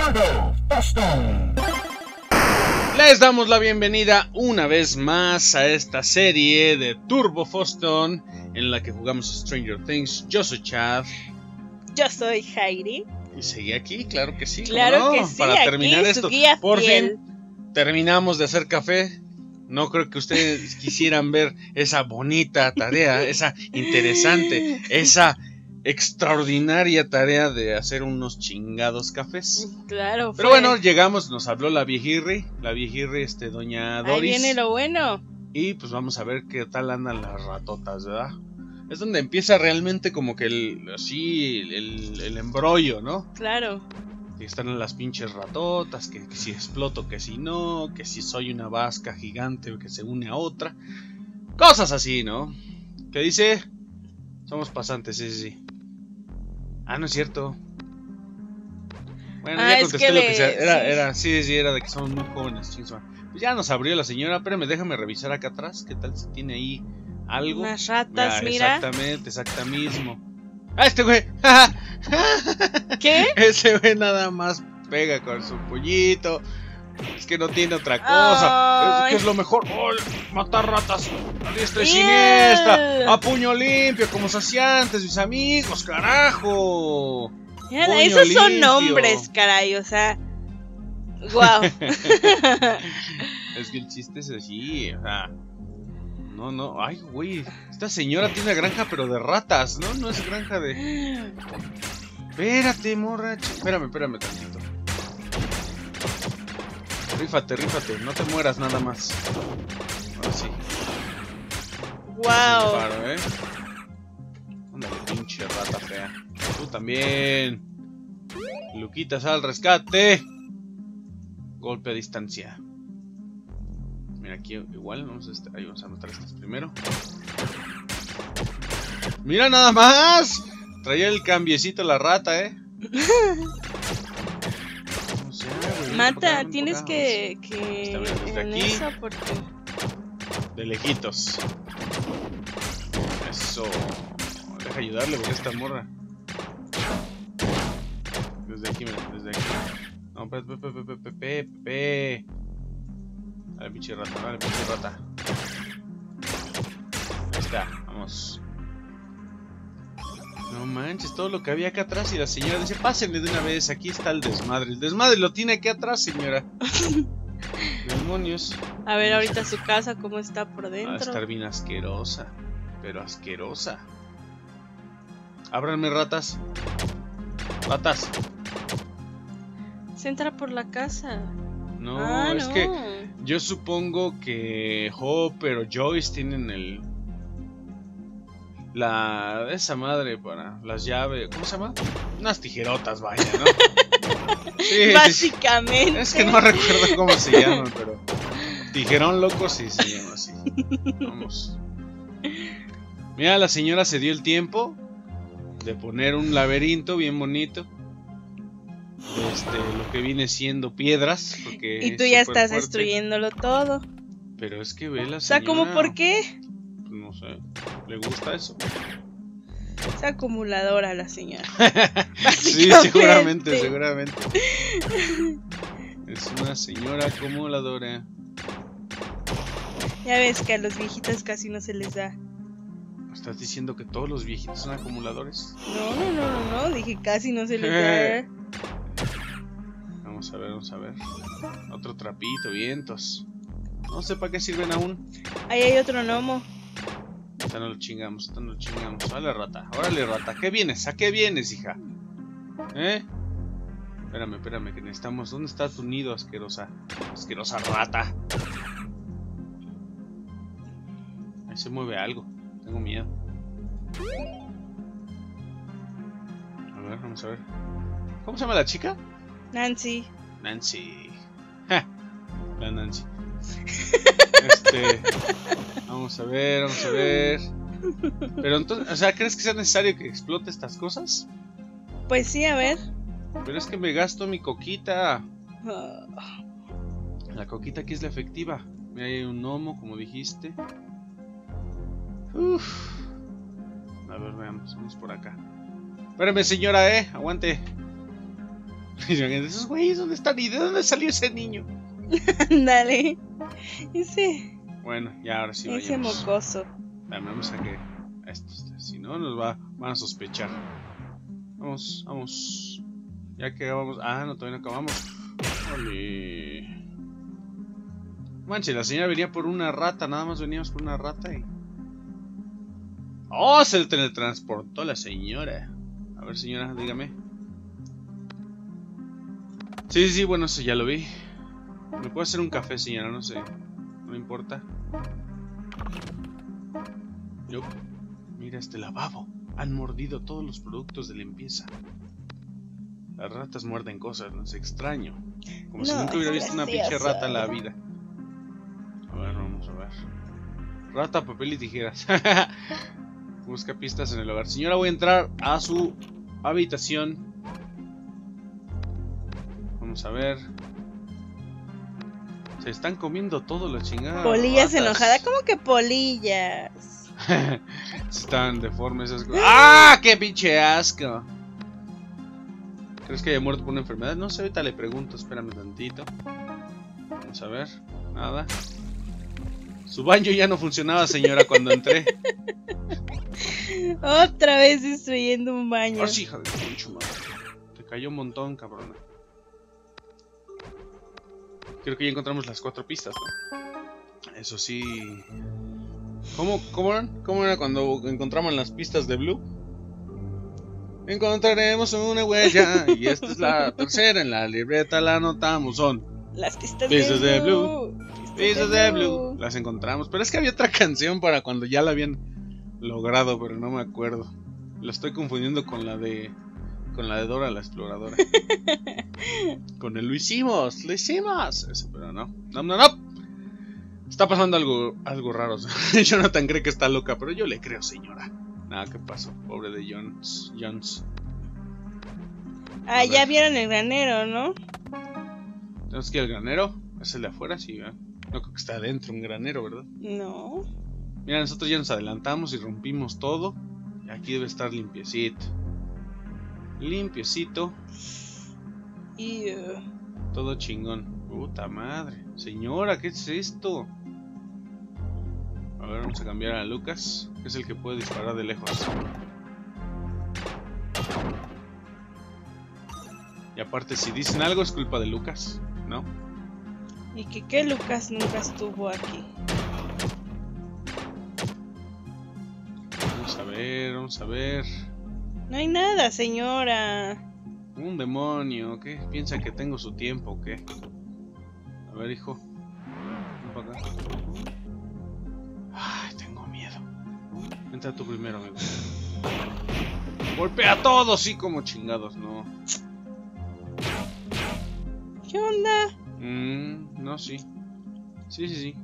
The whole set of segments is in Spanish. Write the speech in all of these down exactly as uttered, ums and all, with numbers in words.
Turbo Fozton. Les damos la bienvenida una vez más a esta serie de Turbo Fozton en la que jugamos a Stranger Things. Yo soy Chad. Yo soy Heidi. Y seguí aquí, claro que sí. Claro que sí. Para terminar esto, por fin terminamos de hacer café. No creo que ustedes quisieran ver esa bonita tarea, esa interesante, esa extraordinaria tarea de hacer unos chingados cafés. Claro. Pero fue. Bueno, llegamos, nos habló la viejirri, la viejirri, este, doña Doris. Ahí viene lo bueno. Y pues vamos a ver qué tal andan las ratotas, ¿verdad? Es donde empieza realmente como que el, así, el, el embrollo, ¿no? Claro. Que están las pinches ratotas, que, que si exploto, que si no, que si soy una vasca gigante que se une a otra. Cosas así, ¿no? ¿Qué dice? Somos pasantes, sí, sí, sí. Ah, no es cierto. Bueno, ah, ya contesté lo que sea. Era, era, sí, sí, era de que somos muy jóvenes. Pues ya nos abrió la señora. Espérame, déjame revisar acá atrás. ¿Qué tal si tiene ahí algo? Unas ratas, mira. Exactamente, exactamente. ¡Ah, este güey! ¿Qué? Ese güey nada más pega con su puñito. Es que no tiene otra cosa. Oh, es que es lo mejor. Oh, matar ratas a diestra y siniestra. A puño limpio, como se hacía antes, mis amigos, carajo. Mira, esos limpio. Son nombres, caray, o sea. Wow. Es que el chiste es así, o sea. No, no, ay, güey. Esta señora tiene una granja, pero de ratas, ¿no? No es granja de. Espérate, morra. Espérame, espérame tantito. Rífate, rífate. No te mueras nada más. Ahora sí. ¡Wow! Paro, ¿eh? Anda, pinche rata fea. Tú también. Luquitas al rescate. Golpe a distancia. Mira, aquí igual, vamos a, este, ahí vamos a matar estas primero. ¡Mira nada más! Traía el cambiecito la rata, ¿eh? O sea, güey, Mata, no tienes que... que... Está bien, desde en aquí. Eso porque... De lejitos. Eso. Deja ayudarle porque esta morra. Desde aquí, mira, desde aquí. No, pe, pe, pe, pe, pe, pe, pe. Dale, pinche rata, dale, pinche rata. Ahí está, vamos. No manches, todo lo que había acá atrás. Y la señora dice, pásenle de una vez, aquí está el desmadre. El desmadre lo tiene aquí atrás, señora. Demonios. A ver ahorita su casa, cómo está por dentro. Va a estar bien asquerosa. Pero asquerosa. Ábranme, ratas. Ratas. Se entra por la casa. No, ah, es no. que... Yo supongo que Hopper o Joyce tienen el... La... Esa madre para las llaves... ¿Cómo se llama? Unas tijerotas, vaya, ¿no? Sí, básicamente. Sí. Es que no recuerdo cómo se llaman, pero... Tijerón loco sí se llama así. Vamos. Mira, la señora se dio el tiempo de poner un laberinto bien bonito. Este, lo que viene siendo piedras porque y tú ya es estás fuerte. Destruyéndolo todo. Pero es que ve la señora. O sea, ¿cómo por qué? No sé, le gusta eso. Es acumuladora la señora. Sí, seguramente, seguramente. Es una señora acumuladora. Ya ves que a los viejitos casi no se les da. ¿Estás diciendo que todos los viejitos son acumuladores? No, no, no, no, no. Dije casi no se les da. Vamos a ver, vamos a ver. Otro trapito, vientos. No sé para qué sirven aún. Ahí hay otro gnomo. Esta no lo chingamos, esta no lo chingamos. Órale, rata, órale, rata. ¿Qué vienes? ¿A qué vienes, hija? ¿Eh? Espérame, espérame, que necesitamos. ¿Dónde está tu nido, asquerosa? Asquerosa rata. Ahí se mueve algo. Tengo miedo. A ver, vamos a ver. ¿Cómo se llama la chica? Nancy. Nancy. Ja, la Nancy. Este, vamos a ver, vamos a ver. Pero entonces, o sea, ¿crees que sea necesario que explote estas cosas? Pues sí, a ver. Pero es que me gasto mi coquita. La coquita aquí es la efectiva. Mira, hay un gnomo, como dijiste. Uf. A ver, veamos, vamos por acá. Espérame, señora, eh, aguante. Esos güeyes, ¿dónde están? ¿Y de dónde salió ese niño? Dale. Ese. Bueno, ya ahora sí vayamos. Ese mocoso. Vamos a que a estos tres, si no nos va, van a sospechar. Vamos, vamos. Ya que acabamos. Ah, no, todavía no acabamos. Vale. Manche, la señora venía por una rata. Nada más veníamos por una rata y... ¡Oh! Se le teletransportó la señora. A ver, señora, dígame. Sí, sí, bueno, eso ya lo vi. ¿Me puedo hacer un café, señora? No sé. No me importa. Yo... Mira este lavabo. Han mordido todos los productos de limpieza. Las ratas muerden cosas, no es extraño. Como no, si nunca hubiera visto una pinche rata en la vida. A ver, vamos a ver. Rata, papel y tijeras. Busca pistas en el hogar. Señora, voy a entrar a su habitación. Vamos a ver. Se están comiendo todo, la chingada. Polillas enojada, ¿cómo que polillas? Están deformes esas cosas. ¡Ah! ¡Qué pinche asco! ¿Crees que haya muerto por una enfermedad? No sé, ahorita le pregunto, espérame tantito. Vamos a ver, nada. Su baño ya no funcionaba, señora, cuando entré. Otra vez destruyendo un baño. ¡Ay, hija de pinche madre! Te cayó un montón, cabrona. Creo que ya encontramos las cuatro pistas, ¿no? Eso sí... ¿Cómo, cómo, eran? ¿Cómo era cuando encontramos las pistas de Blue? Encontraremos una huella y esta es la tercera, en la libreta la anotamos, son las pistas, pistas de Blue, de Blue. Pistas, pistas de Blue. Blue, las encontramos, pero es que había otra canción para cuando ya la habían logrado, pero no me acuerdo, la estoy confundiendo con la de con la de Dora la exploradora. Con el lo hicimos, lo hicimos, eso, pero no, no, no, no. Está pasando algo, algo raro. Jonathan cree que está loca, pero yo le creo, señora. Nada, ¿qué pasó? Pobre de Jones. Jones. Ah, ya vieron el granero, ¿no? ¿Tenemos que ir al granero? ¿Es el de afuera? Sí, ¿eh? No creo que está adentro un granero, ¿verdad? No. Mira, nosotros ya nos adelantamos y rompimos todo. Y aquí debe estar limpiecito. Limpiecito. Eww. Todo chingón. Puta madre. Señora, ¿qué es esto? A ver, vamos a cambiar a Lucas, que es el que puede disparar de lejos. Y aparte, si dicen algo es culpa de Lucas, ¿no? Y que qué Lucas nunca estuvo aquí. Vamos a ver, vamos a ver. No hay nada, señora. Un demonio, ¿qué? ¿Piensa que tengo su tiempo o qué? A ver, hijo. Ven para acá. Ay, tengo miedo. Entra tú primero, amigo. Golpea a todos, sí, como chingados, no. ¿Qué onda? Mm, no, sí. Sí, sí, sí.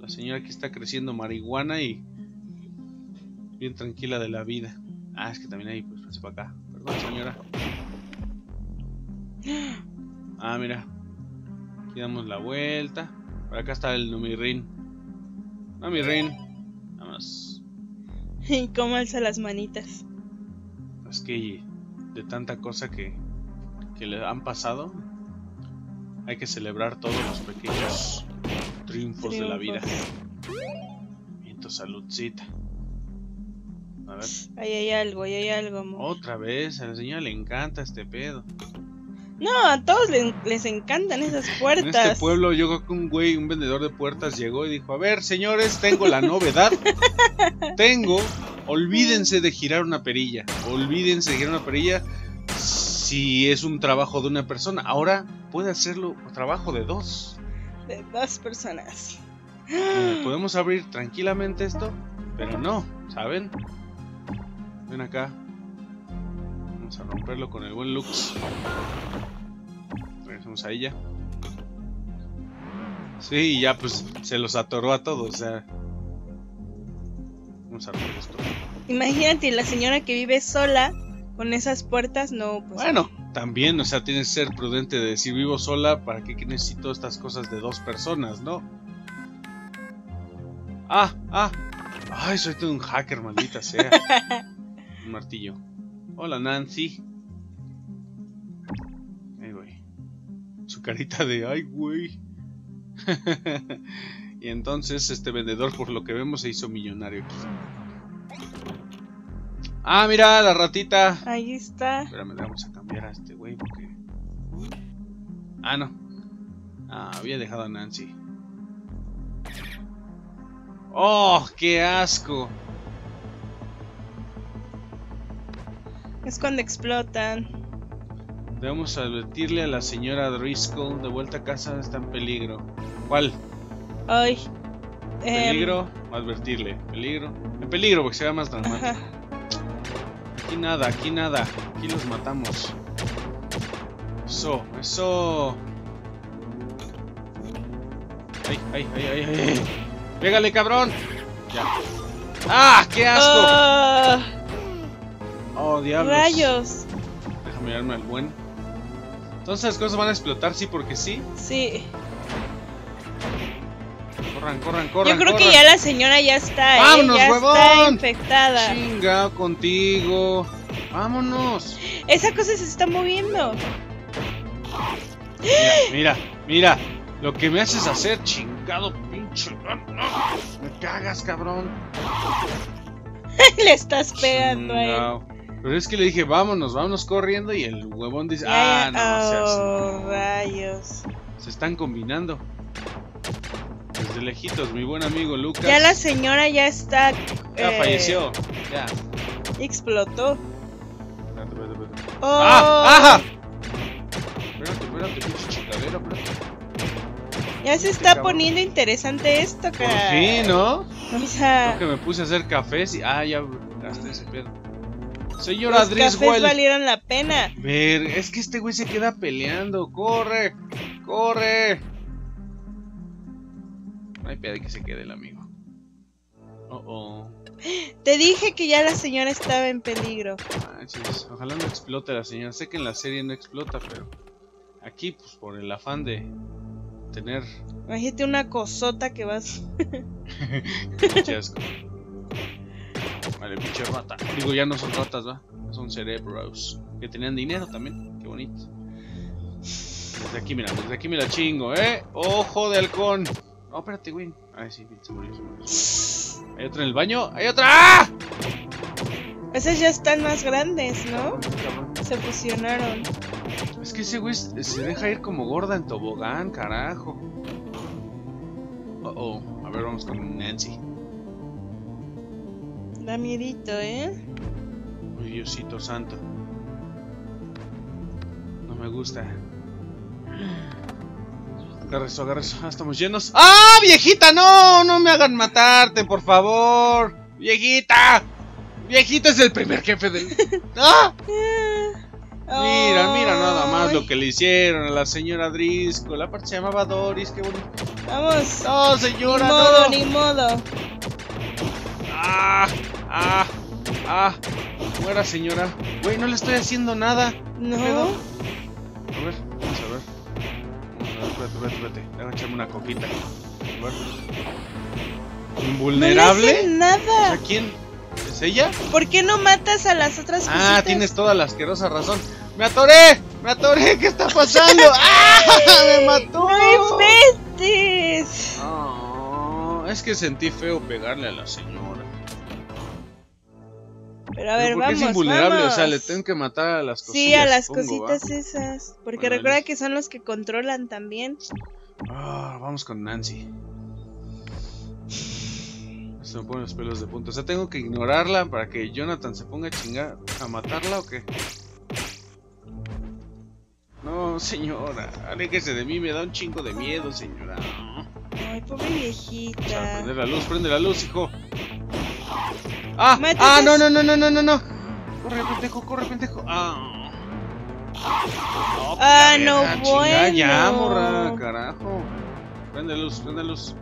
La señora aquí está creciendo marihuana y... bien tranquila de la vida. Ah, es que también ahí, pues, pase para acá. Perdón, señora. Ah, mira. Aquí damos la vuelta. Por acá está el Numirín. Numirín. Vamos. ¿Y cómo alza las manitas? Es que de tanta cosa que, que le han pasado, hay que celebrar todos los pequeños triunfos, triunfos. de la vida. Y tu saludcita. A ver. Ahí hay algo, ahí hay algo, amor. Otra vez, a la señora le encanta este pedo. No, a todos les, les encantan esas puertas. En este pueblo yo creo que un güey, un vendedor de puertas llegó y dijo, a ver, señores, tengo la novedad. Tengo, olvídense de girar una perilla. Olvídense de girar una perilla si es un trabajo de una persona. Ahora puede hacerlo trabajo de dos. De dos personas. Eh, podemos abrir tranquilamente esto, pero no, ¿saben? Ven acá. Vamos a romperlo con el buen Lux. Regresamos a ella. Sí, ya pues se los atoró a todos, o sea. Vamos a romper esto. Imagínate, la señora que vive sola con esas puertas, no, pues. Bueno, también, o sea, tienes que ser prudente de decir vivo sola, ¿para qué necesito estas cosas de dos personas, no? Ah, ah. Ay, soy todo un hacker, maldita sea. Un martillo. Hola, Nancy. Ahí voy. su carita de ay, güey. Y entonces este vendedor, por lo que vemos, se hizo millonario aquí. Ah, mira, la ratita. Ahí está. Espérame, le vamos a cambiar a este güey porque... Ah, no. Ah, había dejado a Nancy. ¡Oh, qué asco! Es cuando explotan. Debemos advertirle a la señora Driscoll. De vuelta a casa está en peligro. ¿Cuál? Ay. Peligro, eh... advertirle. Peligro. En peligro, porque se vea más dramático. Ajá. Aquí nada, aquí nada. Aquí los matamos. Eso, eso. Ay, ay, ay, ay, ay. Pégale, cabrón. Ya. ¡Ah! ¡Qué asco! Oh, oh diablos. ¡Rayos! Déjame mirarme al buen. Entonces las cosas van a explotar, sí, porque sí. Sí. Corran, corran, corran. Yo creo corran. que ya la señora ya está. ¡Vámonos, eh, ya huevón! Está infectada. Chinga contigo. Vámonos. Esa cosa se está moviendo. Mira, mira, mira. Lo que me haces hacer, chingado pinche. Me cagas, cabrón. Le estás pegando a él. Pero es que le dije, vámonos, vámonos corriendo. Y el huevón dice, ah, no, oh, se rayos. Se están combinando. Desde lejitos, mi buen amigo Lucas. Ya la señora ya está. Ya eh, falleció. Ya. Explotó. Espérate, espérate, espérate. Oh. ¡Ah! ¡Ah! Espérate, espérate, pinche chingadera, espérate. Ya se está poniendo interesante esto, cara. Sí, ¿no? O sea... Creo que me puse a hacer cafés y... Ah, ya gasté ese pedo. Señora Los Driscoll. cafés valieron la pena. Ver, es que este güey se queda peleando. ¡Corre! ¡Corre! No hay pedo que se quede el amigo. Oh, oh. Te dije que ya la señora estaba en peligro. Manches, ojalá no explote la señora. Sé que en la serie no explota, pero... Aquí, pues, por el afán de... tener. Imagínate una cosota que vas. Chasco. Vale, pinche rata. Digo, ya no son ratas, ¿va? Son cerebros. Que tenían dinero también. Qué bonito. Desde aquí, mira, desde aquí me la chingo, ¿eh? ¡Ojo de halcón! No, oh, espérate, güey. Ay, sí, se murió, se murió. ¿Hay otra en el baño? ¡Hay otra! ¡Ah! Esas ya están más grandes, ¿no? Se fusionaron. Es que ese güey se deja ir como gorda en tobogán, carajo. Uh oh, a ver, vamos con Nancy. Da miedito, ¿eh? Uy, Diosito santo. No me gusta. Agarra eso, agarra eso. Ah, estamos llenos. ¡Ah, viejita! ¡No! ¡No me hagan matarte, por favor! ¡Viejita! ¡Viejita es el primer jefe del... ¡Ah! Mira, mira nada más lo que le hicieron a la señora Driscoll. La parte se llamaba Doris, qué bonito. Vamos. No, señora. Ni modo, no. ni modo. Ah, ah, ah. Fuera, señora. Güey, no le estoy haciendo nada. No. ¿Pedo? A ver, vamos a ver. Vamos a ver, espérate, espérate, espérate. Déjame echarme una coquita. A ver. ¿Invulnerable? No le hacen nada. O sea, ¿quién? ¿Es ella? ¿Por qué no matas a las otras personas? Ah, tienes toda la asquerosa razón. ¡Me atoré! ¡Me atoré! ¿Qué está pasando? ¡Ah! ¡Me mató! ¡No inventes! Oh, es que sentí feo pegarle a la señora. Pero a ver, ¿Pero vamos, es invulnerable, vamos. O sea, le tengo que matar a las cositas. Sí, a las supongo, cositas ¿va? esas. Porque bueno, recuerda vale. que son los que controlan también. Oh, vamos con Nancy. Se me ponen los pelos de punta. O sea, tengo que ignorarla para que Jonathan se ponga a chingar a matarla o qué. No, señora, aléjese de mí, me da un chingo de miedo, señora. Ay, pobre viejita. O sea, prende la luz, prende la luz, hijo. Ah, Mátese. ah, no, no, no, no, no, no, no. Corre, pendejo, corre, pendejo. Ah, no, ah, no verga, bueno. Chinga, ya, morra, carajo. Prende luz, prende luz.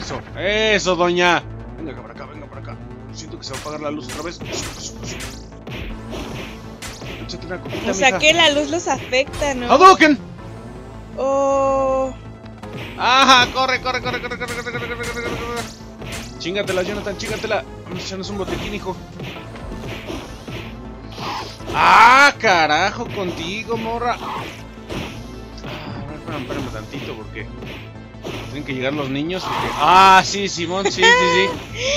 Eso, eso, doña. Venga para acá, venga para acá. Siento que se va a apagar la luz otra vez. Échate una copita, o sea mija. que la luz los afecta, ¿no? ¡Hadouken! Oh. Ajá, corre, corre, corre, corre, corre, corre, corre, corre, corre, corre. Chingatela, Jonathan, chingatela. Vamos a echarnos un botequín, hijo. Ah, carajo, contigo, morra. Espérame, espérame tantito porque tienen que llegar los niños. Porque... Ah, sí, Simón, sí, sí, sí.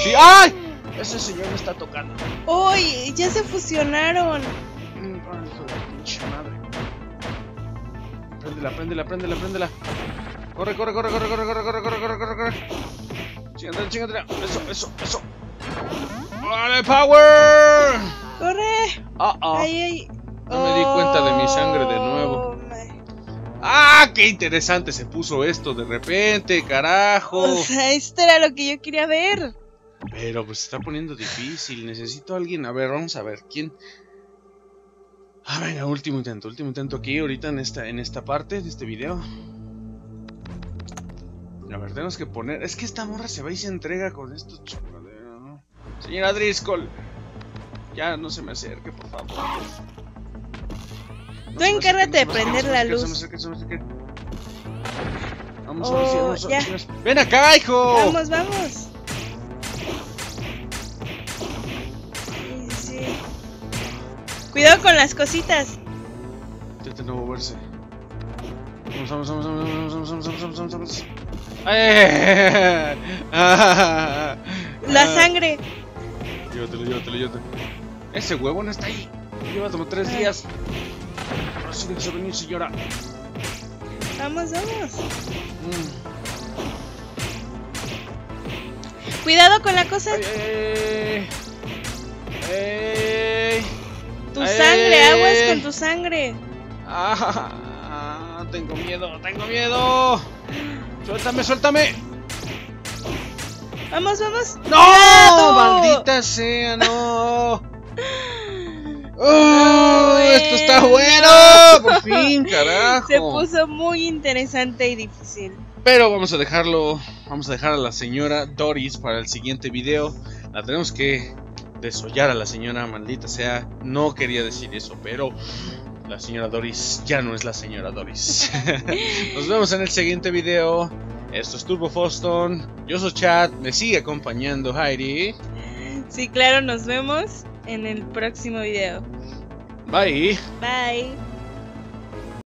Sí. ¡Ay! Ese señor me está tocando. ¡Uy! Ya se fusionaron. Préndela, préndela, préndela, préndela. Corre, corre, corre, corre, corre, corre, corre, corre, corre, corre, corre. Chingatela, chingatela. Eso, eso, eso. ¡Vale, power! ¡Corre! ¡Ah, ah! Ahí, ahí. No me di cuenta de mi sangre de nuevo. ¡Ah! ¡Qué interesante se puso esto de repente, carajo! O sea, esto era lo que yo quería ver. Pero pues se está poniendo difícil. Necesito a alguien. A ver, vamos a ver. ¿Quién? Ah, venga, último intento. Último intento aquí, ahorita en esta, en esta parte de este video. A ver, tenemos que poner... Es que esta morra se va y se entrega con esto. Chocadero. Señora Driscoll. Ya no se me acerque, por favor. Tú encárgate de prender la luz. Vamos, vamos, vamos. Ven acá, hijo. Vamos, vamos. Sí, sí. Cuidado con las cositas. Intenta no moverse. Vamos, vamos, vamos, vamos, vamos, vamos, vamos, vamos, vamos. La sangre. Llévatelo, llévatelo, llévatelo. Ese huevo no está ahí. Lleva como tres días. Así que se venir, señora. Vamos, vamos. Mm. Cuidado con la cosa. Ay, ay, ay, ay. Tu ay, sangre, ay, aguas ay, con tu sangre. Ah, ah, tengo miedo, tengo miedo. Suéltame, suéltame. Vamos, vamos. No, ¡cuidado! Maldita sea, no. ¡Oh! No, ¡esto está bueno! ¡Por fin, carajo! Se puso muy interesante y difícil. Pero vamos a dejarlo. Vamos a dejar a la señora Doris para el siguiente video. La tenemos que desollar a la señora, maldita sea. No quería decir eso, pero la señora Doris ya no es la señora Doris. Nos vemos en el siguiente video. Esto es Turbo Fozton. Yo soy Chad. Me sigue acompañando Heidi. Sí, claro, nos vemos en el próximo video. Bye. Bye.